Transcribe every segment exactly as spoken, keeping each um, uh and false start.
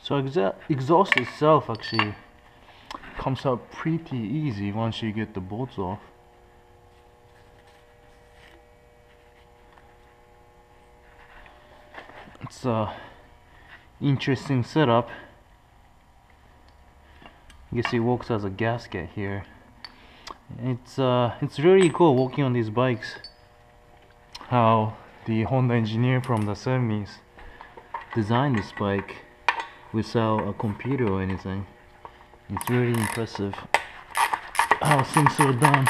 So exa exhaust itself actually comes out pretty easy once you get the bolts off. It's a interesting setup. You can see it works as a gasket here. It's uh, it's really cool working on these bikes, how the Honda engineer from the seventies designed this bike without a computer or anything. It's really impressive how things are done.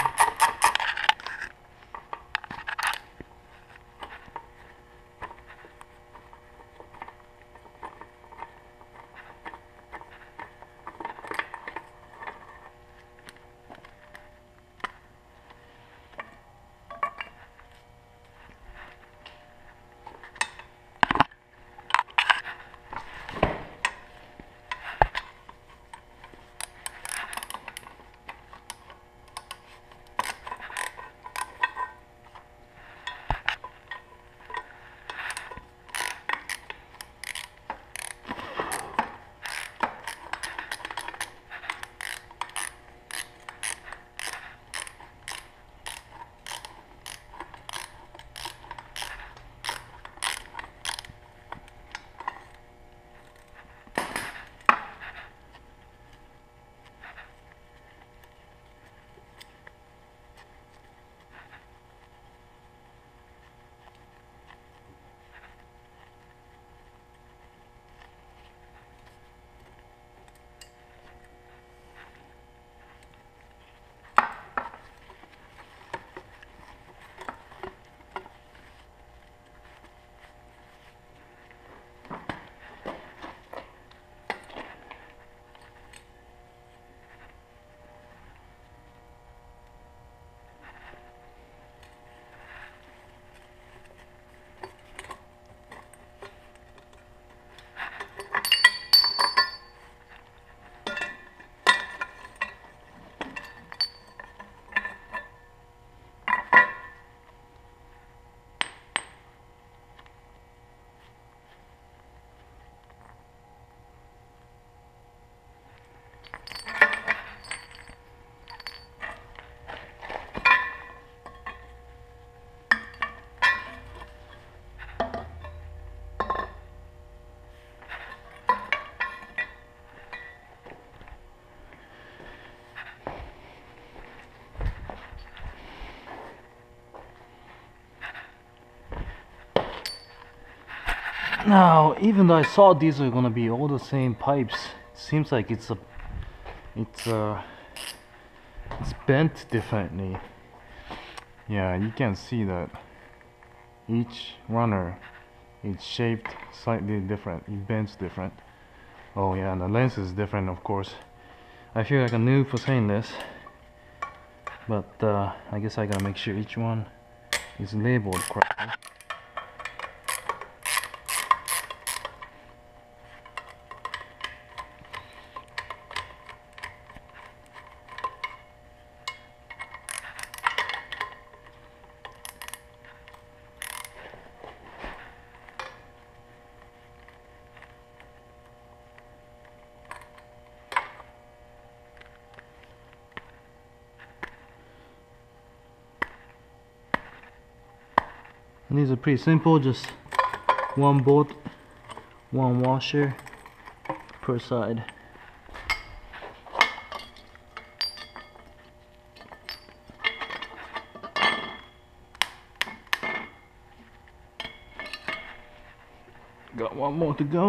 Now, even though I thought these were gonna be all the same pipes, seems like it's a, it's a, it's bent differently. Yeah, you can see that each runner is shaped slightly different. It bends different. Oh yeah, and the lens is different, of course. I feel like a noob for saying this, but uh, I guess I gotta make sure each one is labeled correctly. And these are pretty simple, just one bolt, one washer per side. Got one more to go.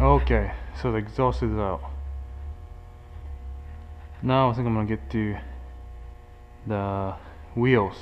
Okay, so the exhaust is out. Now I think I'm gonna get to the wheels.